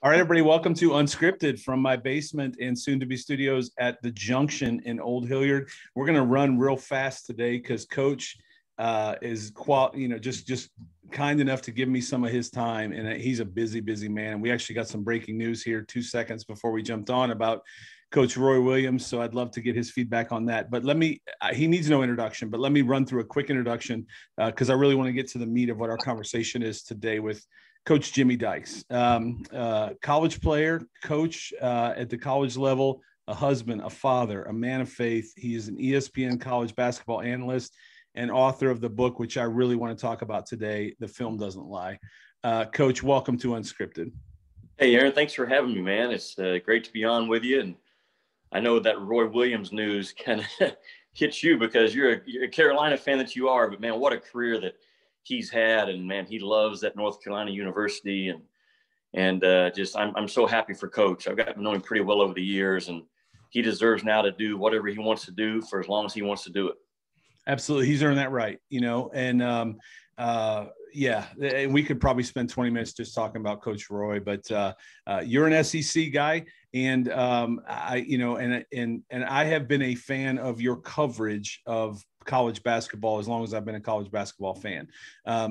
All right, everybody, welcome to Unscripted from my basement and soon-to-be studios at the Junction in Old Hilliard. We're going to run real fast today because Coach is just kind enough to give me some of his time, and he's a busy, busy man. And we actually got some breaking news here 2 seconds before we jumped on about Coach Roy Williams, so I'd love to get his feedback on that. But he needs no introduction, but let me run through a quick introduction because I really want to get to the meat of what our conversation is today with Coach Jimmy Dykes, college player, coach at the college level, a husband, a father, a man of faith. He is an ESPN college basketball analyst and author of the book, which I really want to talk about today, The Film Doesn't Lie. Coach, welcome to Unscripted. Hey, Aaron, thanks for having me, man. It's great to be on with you. And I know that Roy Williams news kind of hits you because you're a Carolina fan that you are, but man, what a career that he's had. And man, he loves that North Carolina University. And I'm so happy for Coach. I've gotten to know him pretty well over the years, and he deserves now to do whatever he wants to do for as long as he wants to do it. Absolutely. He's earned that right, and yeah, we could probably spend 20 minutes just talking about Coach Roy, but you're an SEC guy, and I have been a fan of your coverage of college basketball as long as I've been a college basketball fan.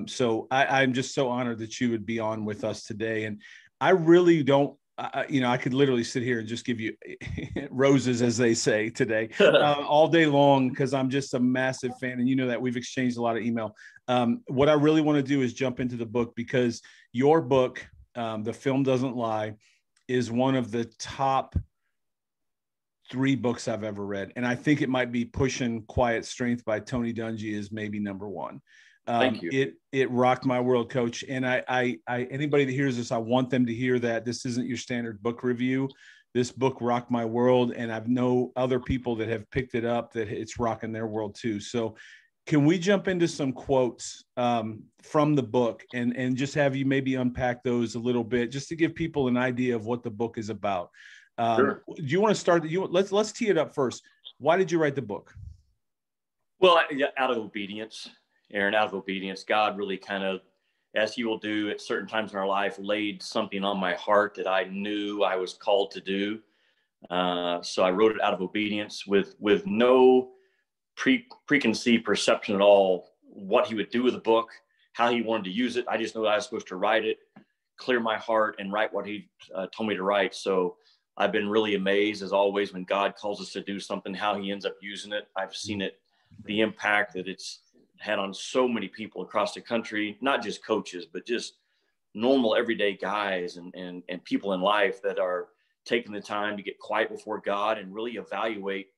So I'm just so honored that you would be on with us today, and I really don't. I could literally sit here and just give you roses, as they say today, all day long, because I'm just a massive fan. And you know that we've exchanged a lot of email. What I really want to do is jump into the book, because your book, The Film Doesn't Lie, is one of the top 3 books I've ever read. And I think it might be pushing Quiet Strength by Tony Dungy is maybe #1. Thank you. It rocked my world, Coach. And I anybody that hears this, I want them to hear that this isn't your standard book review. This book rocked my world, and I've known other people that have picked it up that it's rocking their world too. So can we jump into some quotes from the book and just have you maybe unpack those a little bit, just to give people an idea of what the book is about? Sure. Do you want to start? Let's tee it up first. Why did you write the book? Well, out of obedience. Aaron, out of obedience, God really kind of, as he will do at certain times in our life, laid something on my heart that I knew I was called to do. So I wrote it out of obedience with no preconceived perception at all, what he would do with the book, how he wanted to use it. I just knew I was supposed to write it, clear my heart, and write what he told me to write. So I've been really amazed, as always, when God calls us to do something, how he ends up using it. I've seen it, the impact that it's had on so many people across the country, not just coaches, but just normal everyday guys and people in life that are taking the time to get quiet before God and really evaluate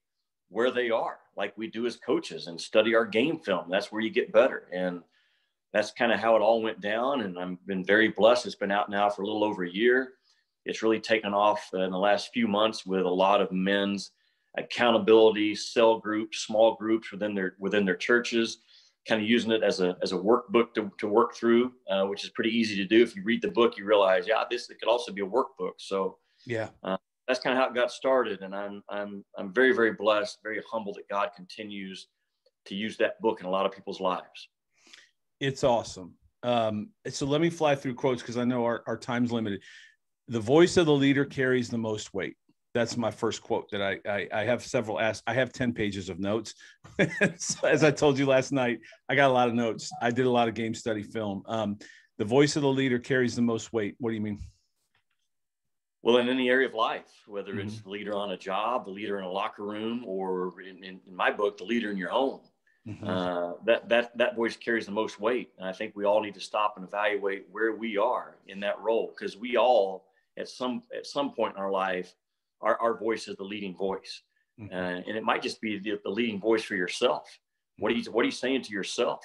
where they are, like we do as coaches, and study our game film. That's where you get better. And that's kind of how it all went down. And I've been very blessed. It's been out now for a little over a year. It's really taken off in the last few months with a lot of men's accountability, cell groups, small groups within their churches, kind of using it as a workbook to work through, which is pretty easy to do. If you read the book, you realize, it could also be a workbook. So yeah, that's kind of how it got started. And I'm very, very blessed, very humbled that God continues to use that book in a lot of people's lives. It's awesome. So let me fly through quotes, because I know our time's limited. The voice of the leader carries the most weight. That's my first quote that I have several asked. I have 10 pages of notes. So as I told you last night, I got a lot of notes. I did a lot of game study film. The voice of the leader carries the most weight. What do you mean? Well, in any area of life, whether it's the leader on a job, the leader in a locker room, or in my book, the leader in your home, that voice carries the most weight. And I think we all need to stop and evaluate where we are in that role, because we all, at some point in our life, our voice is the leading voice. And it might just be the leading voice for yourself. What are you saying to yourself?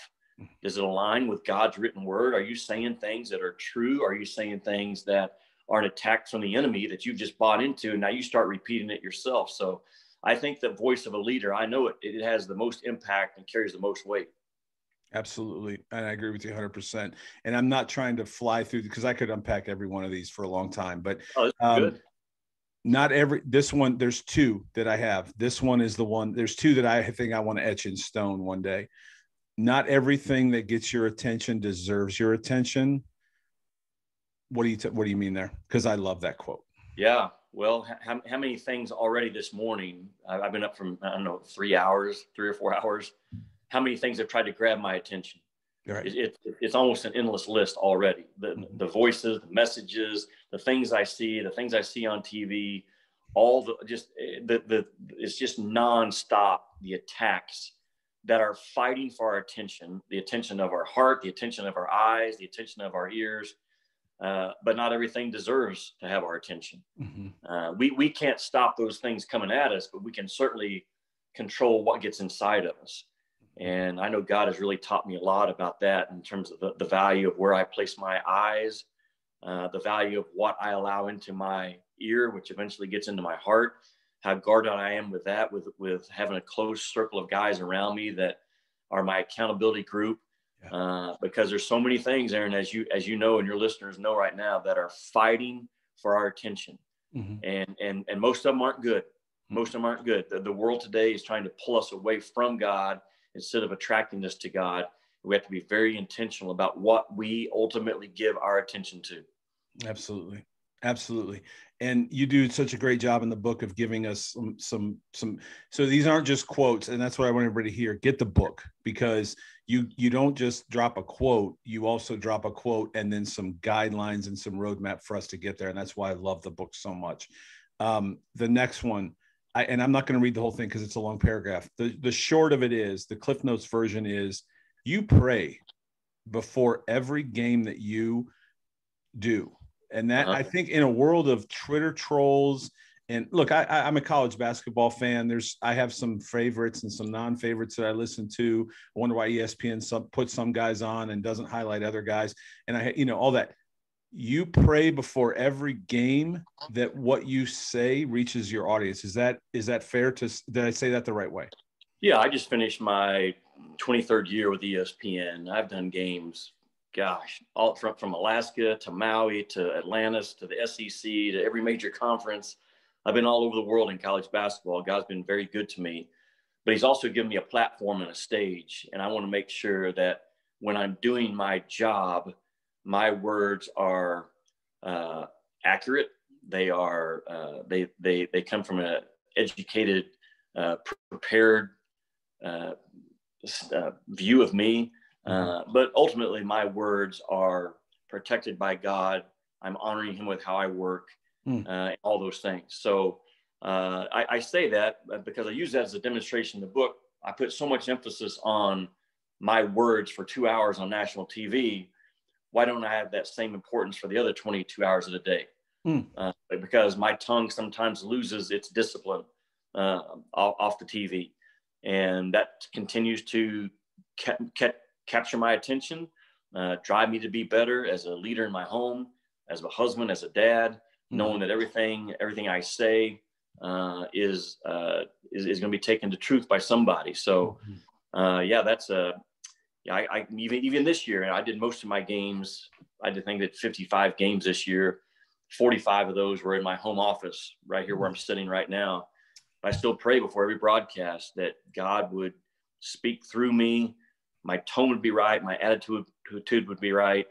Does it align with God's written word? Are you saying things that are true? Are you saying things that are an attack from the enemy that you've just bought into, and now you start repeating it yourself? So I think the voice of a leader, I know it has the most impact and carries the most weight. Absolutely. And I agree with you 100%. And I'm not trying to fly through, because I could unpack every one of these for a long time, but good. There's 2 that I have. This one is the one, there's 2 that I think I want to etch in stone one day. Not everything that gets your attention deserves your attention. What do you mean there? Because I love that quote. Yeah. Well, how many things already this morning? I've been up from, I don't know, 3 hours, 3 or 4 hours. How many things have tried to grab my attention? Right. It's almost an endless list already. The voices, the messages, the things I see on TV, it's just nonstop, the attacks that are fighting for our attention, the attention of our heart, the attention of our eyes, the attention of our ears. But not everything deserves to have our attention. Mm-hmm. We can't stop those things coming at us, but we can certainly control what gets inside of us. And I know God has really taught me a lot about that in terms of the value of where I place my eyes, the value of what I allow into my ear, which eventually gets into my heart, how guarded I am with that, with having a close circle of guys around me that are my accountability group. Because there's so many things, Aaron, as you know, and your listeners know right now, that are fighting for our attention. Mm-hmm. And most of them aren't good. Most of them aren't good. The world today is trying to pull us away from God instead of attracting us to God. We have to be very intentional about what we ultimately give our attention to. Absolutely. Absolutely. And you do such a great job in the book of giving us some, so these aren't just quotes. And that's what I want everybody to hear. Get the book, because you don't just drop a quote. You also drop a quote and then some guidelines and some roadmap for us to get there. And that's why I love the book so much. The next one, and I'm not going to read the whole thing because it's a long paragraph. The short of it is, the Cliff Notes version is, you pray before every game that you do. And that, I think, in a world of Twitter trolls, and look, I'm a college basketball fan. I have some favorites and some non-favorites that I listen to. I wonder why ESPN puts some guys on and doesn't highlight other guys. And all that. You pray before every game that what you say reaches your audience. Is that fair? Did I say that the right way? Yeah, I just finished my 23rd year with ESPN. I've done games. Gosh, all from Alaska to Maui to Atlantis to the SEC to every major conference. I've been all over the world in college basketball. God's been very good to me, but he's also given me a platform and a stage. And I want to make sure that when I'm doing my job, my words are accurate. They are they come from an educated, prepared view of me. But ultimately, my words are protected by God. I'm honoring him with how I work, and all those things. So I say that because I use that as a demonstration in the book. I put so much emphasis on my words for 2 hours on national TV. Why don't I have that same importance for the other 22 hours of the day? Because my tongue sometimes loses its discipline off the TV. And that continues to capture my attention, drive me to be better as a leader in my home, as a husband, as a dad, knowing that everything I say is going to be taken to truth by somebody. So, I even this year, I did most of my games. I think that 55 games this year, 45 of those were in my home office right here where I'm sitting right now. I still pray before every broadcast that God would speak through me. My tone would be right. My attitude would be right.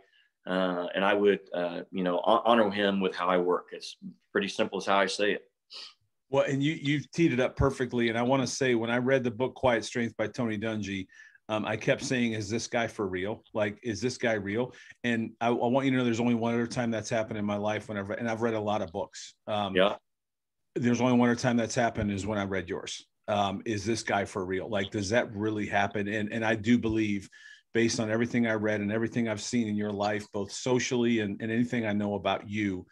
And I would, honor him with how I work. It's pretty simple as how I say it. Well, and you've teed it up perfectly. And I want to say, when I read the book, Quiet Strength by Tony Dungy, I kept saying, is this guy for real? Like, is this guy real? And I want you to know there's only one other time that's happened in my life whenever, and I've read a lot of books. There's only one other time that's happened is when I read yours. Is this guy for real? Like, does that really happen? And I do believe, based on everything I read and everything I've seen in your life, both socially and anything I know about you,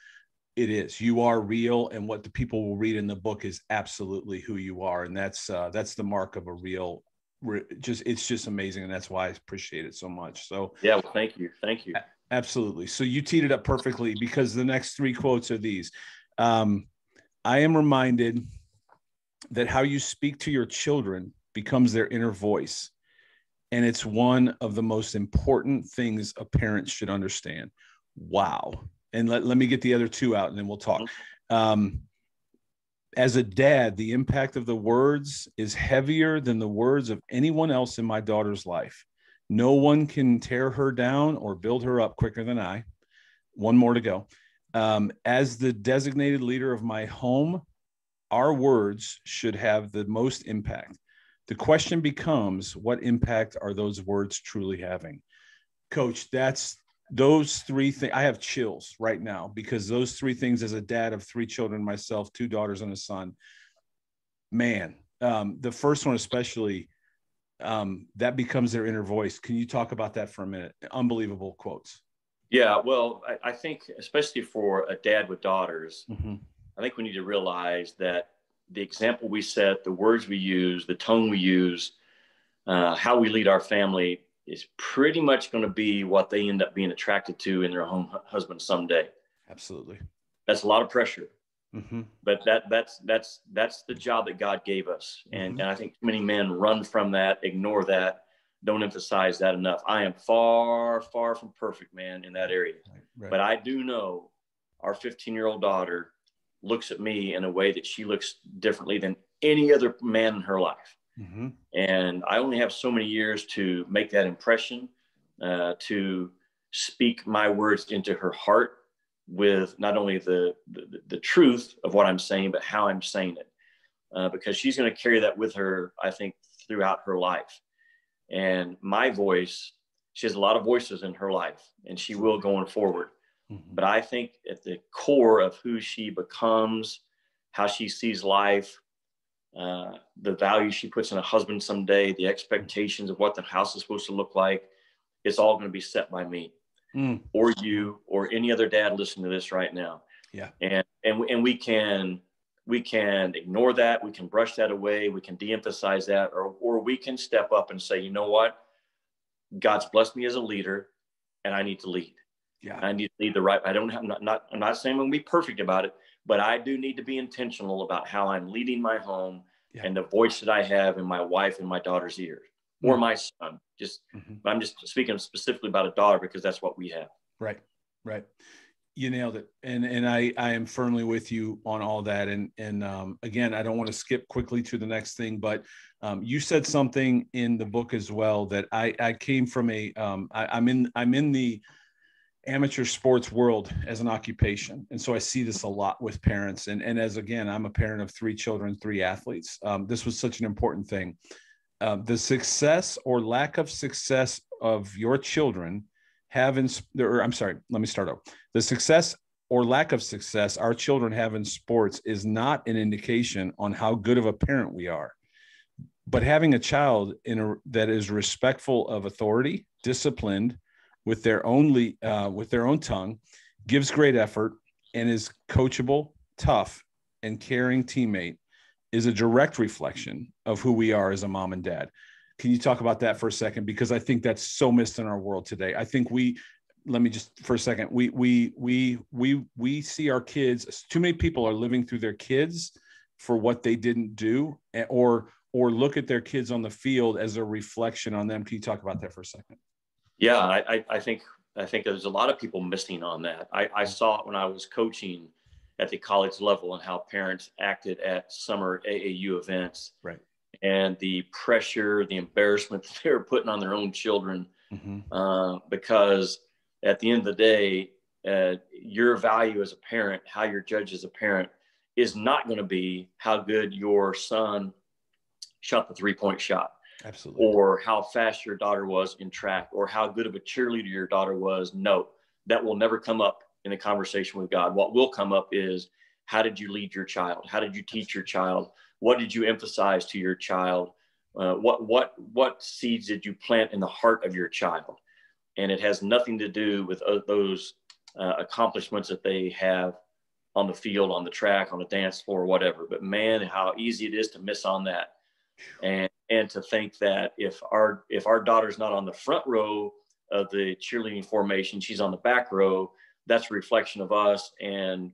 it is. You are real, and what the people will read in the book is absolutely who you are. And that's the mark of a real, it's just amazing. And that's why I appreciate it so much. So yeah, well, thank you. Thank you. Absolutely. So you teed it up perfectly, because the next three quotes are these. I am reminded that how you speak to your children becomes their inner voice. And it's one of the most important things a parent should understand. Wow. And let me get the other two out and then we'll talk. As a dad, the impact of the words is heavier than the words of anyone else in my daughter's life. No one can tear her down or build her up quicker than I. one more to go. As the designated leader of my home, our words should have the most impact. The question becomes, what impact are those words truly having? Coach, that's those three things. I have chills right now because those three things, as a dad of three children myself, two daughters and a son, man, the first one especially, that becomes their inner voice. Can you talk about that for a minute? Unbelievable quotes. Yeah, well, I think especially for a dad with daughters, mm-hmm. I think we need to realize that the example we set, the words we use, the tone we use, how we lead our family is pretty much going to be what they end up being attracted to in their home husband someday. Absolutely. That's a lot of pressure, mm-hmm. but that's the job that God gave us. And, mm-hmm. and I think too many men run from that, ignore that, don't emphasize that enough. I am far, far from perfect, man, in that area. Right, right. But I do know our 15-year-old daughter looks at me in a way that she looks differently than any other man in her life. Mm-hmm. And I only have so many years to make that impression, to speak my words into her heart with not only the truth of what I'm saying, but how I'm saying it, because she's going to carry that with her, I think, throughout her life. And my voice, she has a lot of voices in her life, and she will going forward. Mm-hmm. But I think at the core of who she becomes, how she sees life, the value she puts in a husband someday, the expectations of what the house is supposed to look like, it's all going to be set by me or you or any other dad listening to this right now. Yeah. And we can ignore that. We can brush that away. We can de-emphasize that, or we can step up and say, you know what? God's blessed me as a leader, and I need to lead. Yeah. I need to lead the right. I don't have not I'm not saying I'm going to be perfect about it, but I do need to be intentional about how I'm leading my home yeah. and the voice that I have in my wife and my daughter's ears mm-hmm. or my son. Just mm-hmm. I'm just speaking specifically about a daughter because that's what we have. Right. Right. You nailed it. And I am firmly with you on all that. And again, I don't want to skip quickly to the next thing, but you said something in the book as well that I came from a I'm in the amateur sports world as an occupation. And so I see this a lot with parents. And as again, I'm a parent of three children, three athletes. This was such an important thing. The success or lack of success of your children have in, or I'm sorry, let me start out. The success or lack of success our children have in sports is not an indication on how good of a parent we are, but having a child that is respectful of authority, disciplined, with their own tongue, gives great effort, and is coachable, tough, and caring teammate is a direct reflection of who we are as a mom and dad. Can you talk about that for a second? Because I think that's so missed in our world today. I think we see our kids, too many people are living through their kids for what they didn't do or look at their kids on the field as a reflection on them. Can you talk about that for a second? Yeah, I think there's a lot of people missing on that. I saw it when I was coaching at the college level and how parents acted at summer AAU events. Right. And the pressure, the embarrassment they were putting on their own children mm-hmm. Because at the end of the day, your value as a parent, how you're judged as a parent is not going to be how good your son shot the three-point shot. Absolutely. Or how fast your daughter was in track, or how good of a cheerleader your daughter was. No, that will never come up in the conversation with God. What will come up is, how did you lead your child? How did you teach your child? What did you emphasize to your child? What seeds did you plant in the heart of your child? And it has nothing to do with those accomplishments that they have on the field, on the track, on the dance floor, whatever. But man, how easy it is to miss on that. And to think that if our daughter's not on the front row of the cheerleading formation, she's on the back row, that's a reflection of us. And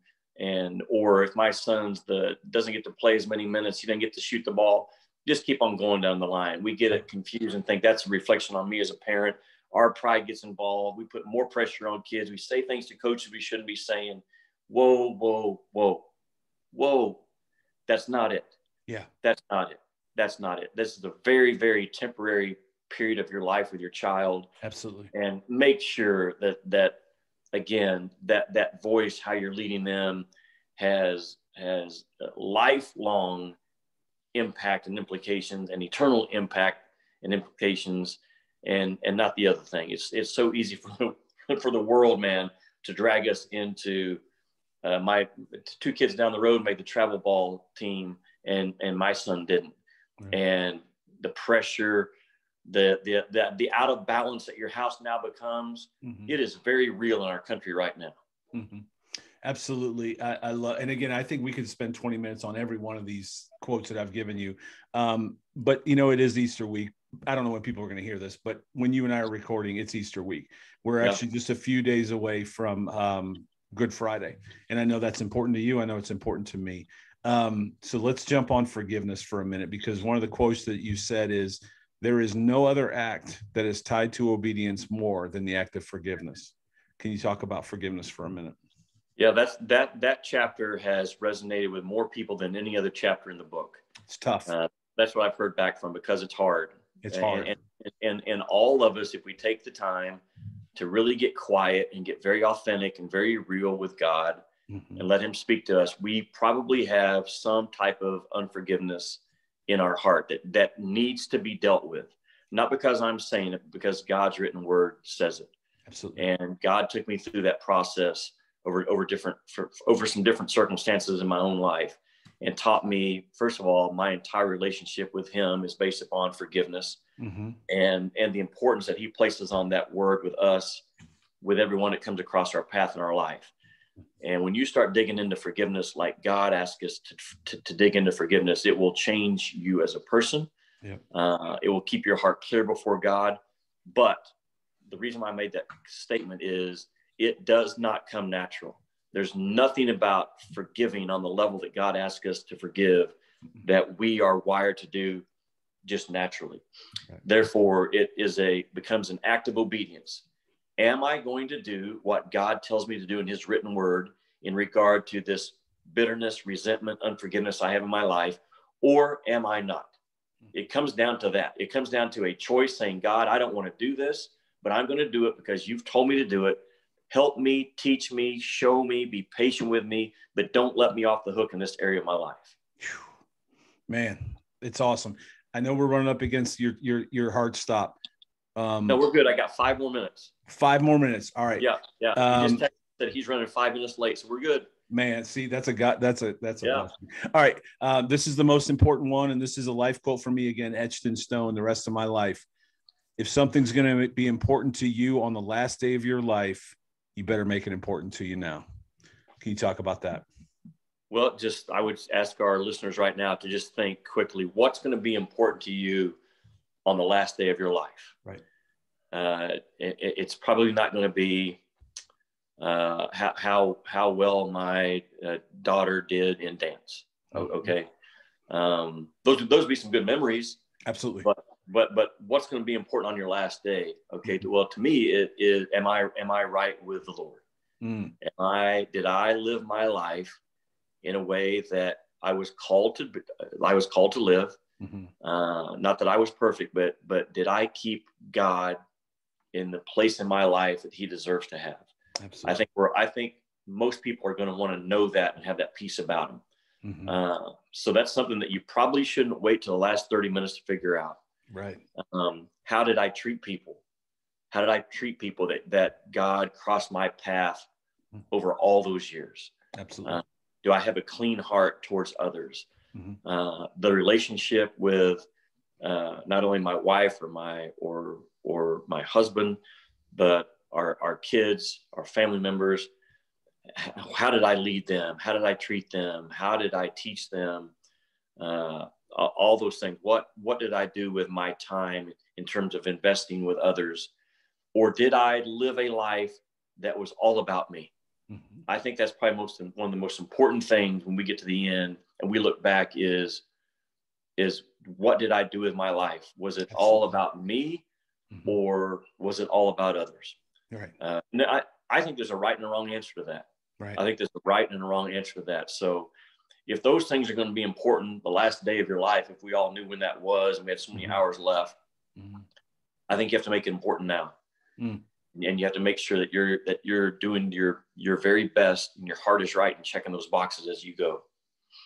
or if my son's doesn't get to play as many minutes, he doesn't get to shoot the ball, just keep on going down the line. We get it confused and think that's a reflection on me as a parent. Our pride gets involved. We put more pressure on kids. We say things to coaches we shouldn't be saying. Whoa, whoa, whoa, whoa. That's not it. Yeah. That's not it. That's not it. This is a very, very temporary period of your life with your child. Absolutely. And make sure that again, that voice, how you're leading them, has lifelong impact and implications, and eternal impact and implications, and not the other thing. It's so easy for the world, man, to drag us into my two kids down the road made the travel ball team, and my son didn't. Right. And the pressure, the out of balance that your house now becomes, it is very real in our country right now. Mm-hmm. Absolutely. I love, and again, I think we could spend 20 minutes on every one of these quotes that I've given you. But you know, it is Easter week. I don't know when people are going to hear this, but when you and I are recording, it's Easter week. We're actually just a few days away from Good Friday. And I know that's important to you. I know it's important to me. So let's jump on forgiveness for a minute, because one of the quotes that you said is, there is no other act that is tied to obedience more than the act of forgiveness. Can you talk about forgiveness for a minute? Yeah, that chapter has resonated with more people than any other chapter in the book. It's tough. That's what I've heard back from, because it's hard. It's hard. And all of us, if we take the time to really get quiet and get very authentic and very real with God and let him speak to us, we probably have some type of unforgiveness in our heart that needs to be dealt with. Not because I'm saying it, because God's written word says it. Absolutely. And God took me through that process over some different circumstances in my own life, and taught me, first of all, my entire relationship with him is based upon forgiveness and the importance that he places on that word with us, with everyone that comes across our path in our life. And when you start digging into forgiveness, like God asks us to dig into forgiveness, it will change you as a person. Yep. It will keep your heart clear before God. But the reason I made that statement is it does not come natural. There's nothing about forgiving on the level that God asks us to forgive that we are wired to do just naturally. Right. Therefore, it is becomes an act of obedience. Am I going to do what God tells me to do in his written word in regard to this bitterness, resentment, unforgiveness I have in my life, or am I not? It comes down to that. It comes down to a choice saying, God, I don't want to do this, but I'm going to do it because you've told me to do it. Help me, teach me, show me, be patient with me, but don't let me off the hook in this area of my life. Man, it's awesome. I know we're running up against your hard stop. No, we're good. I got 5 more minutes. 5 more minutes. All right. Yeah. He just texted that he's running 5 minutes late, so we're good. Man, see, that's a all right. This is the most important one, and this is a life quote for me, again, etched in stone the rest of my life. If something's going to be important to you on the last day of your life, you better make it important to you now. Can you talk about that? Well, I would ask our listeners right now to just think quickly, what's going to be important to you on the last day of your life? Right. It's probably not going to be how well my daughter did in dance. Okay. Those would be some good memories. Absolutely. But what's going to be important on your last day? Okay. Well, to me, it is, am I right with the Lord? Did I live my life in a way that I was called to live? Not that I was perfect, but did I keep God in the place in my life that he deserves to have? Absolutely. I think most people are going to want to know that and have that peace about him. So that's something that you probably shouldn't wait till the last 30 minutes to figure out. Right. How did I treat people? How did I treat people that God crossed my path over all those years? Absolutely. Do I have a clean heart towards others? The relationship with not only my wife or my husband, but our kids, our family members. How did I lead them? How did I treat them? How did I teach them? All those things. What did I do with my time in terms of investing with others? Or did I live a life that was all about me? I think that's probably one of the most important things when we get to the end and we look back is what did I do with my life? Was it all about me or was it all about others? Right. No, I think there's a right and a wrong answer to that. Right. I think there's a right and a wrong answer to that. So if those things are going to be important the last day of your life, if we all knew when that was and we had so many hours left, I think you have to make it important now. and you have to make sure that you're doing your very best and your heart is right and checking those boxes as you go.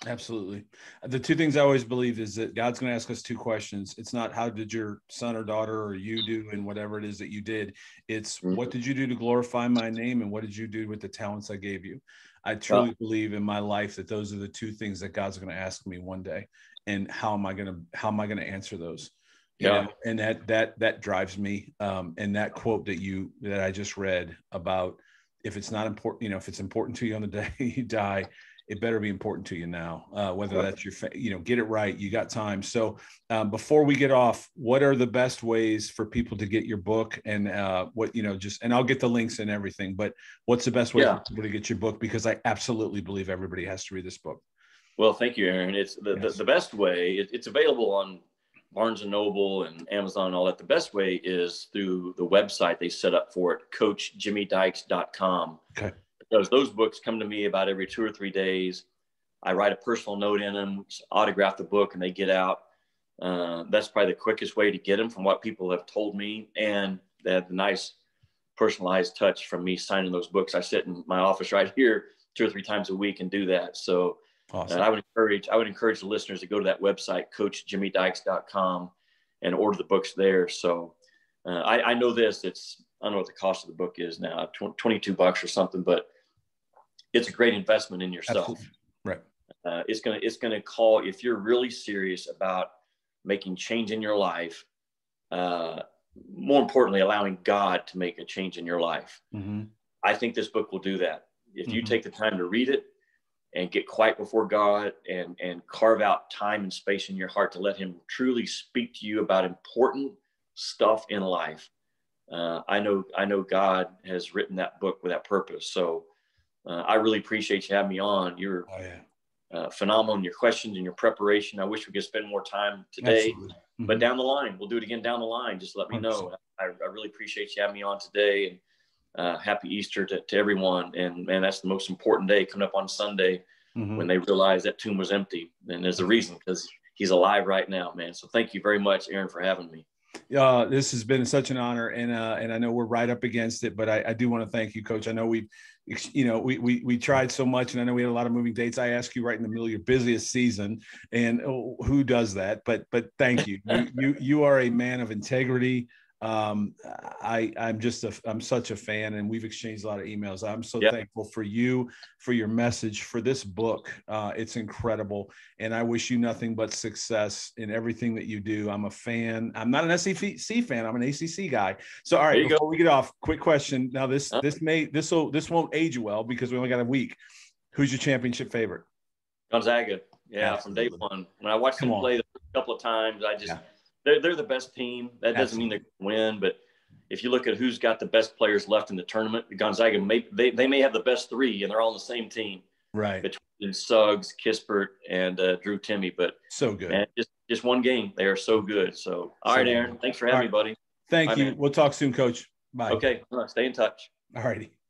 Absolutely. The two things I always believe is that God's going to ask us two questions. It's not how did your son or daughter or you do and whatever it is that you did. It's what did you do to glorify my name and what did you do with the talents I gave you? I truly believe in my life that those are the two things that God's going to ask me one day. And how am I going to answer those? Yeah. You know? And that drives me. And that quote that I just read about, if it's not important, if it's important to you on the day you die, it better be important to you now, whether that's your, get it right. You got time. So before we get off, what are the best ways for people to get your book and and I'll get the links and everything, but what's the best way for people to get your book? Because I absolutely believe everybody has to read this book. Well, thank you, Aaron. It's the best way. It's available on Barnes and Noble and Amazon and all that. The best way is through the website they set up for it, coachjimmydykes.com. Okay. Because those books come to me about every 2 or 3 days. I write a personal note in them, autograph the book, and they get out. That's probably the quickest way to get them from what people have told me. And they have the nice personalized touch from me signing those books. I sit in my office right here 2 or 3 times a week and do that. So awesome. I would encourage the listeners to go to that website, coachjimmydykes.com, and order the books there. So I know this. I don't know what the cost of the book is now, $22 or something, but it's a great investment in yourself. Absolutely. Right. It's gonna call, if you're really serious about making change in your life, more importantly, allowing God to make a change in your life. Mm-hmm. I think this book will do that. If you take the time to read it and get quiet before God and carve out time and space in your heart to let him truly speak to you about important stuff in life. I know God has written that book with that purpose. So I really appreciate you having me on. You're phenomenal in your questions and your preparation. I wish we could spend more time today, but down the line, we'll do it again down the line. Just let me know. I really appreciate you having me on today. And happy Easter to everyone. And man, that's the most important day coming up on Sunday when they realize that tomb was empty. And there's a reason, because he's alive right now, man. So thank you very much, Aaron, for having me. This has been such an honor, and I know we're right up against it, but I do want to thank you, Coach. I know we tried so much, and I know we had a lot of moving dates. I asked you right in the middle of your busiest season, and who does that? But thank you. You are a man of integrity. I'm such a fan, and we've exchanged a lot of emails. I'm so thankful for you, for your message, for this book. It's incredible. And I wish you nothing but success in everything that you do. I'm a fan. I'm not an SEC fan. I'm an ACC guy. So, all right, before we get off, quick question. Now this won't age you well because we only got a week. Who's your championship favorite? Gonzaga. Yeah. Absolutely. From day one, when I watched them play a couple of times, I just, They're the best team. That doesn't mean they're going to win, but if you look at who's got the best players left in the tournament, Gonzaga may have the best three, and they're all on the same team. Right. Between Suggs, Kispert, and Drew Timmy. But so good. Man, just one game. They are so good. So, all right, Aaron, thanks for having me, buddy. Thank you. Bye, man. We'll talk soon, Coach. Bye. Okay. Stay in touch. All righty.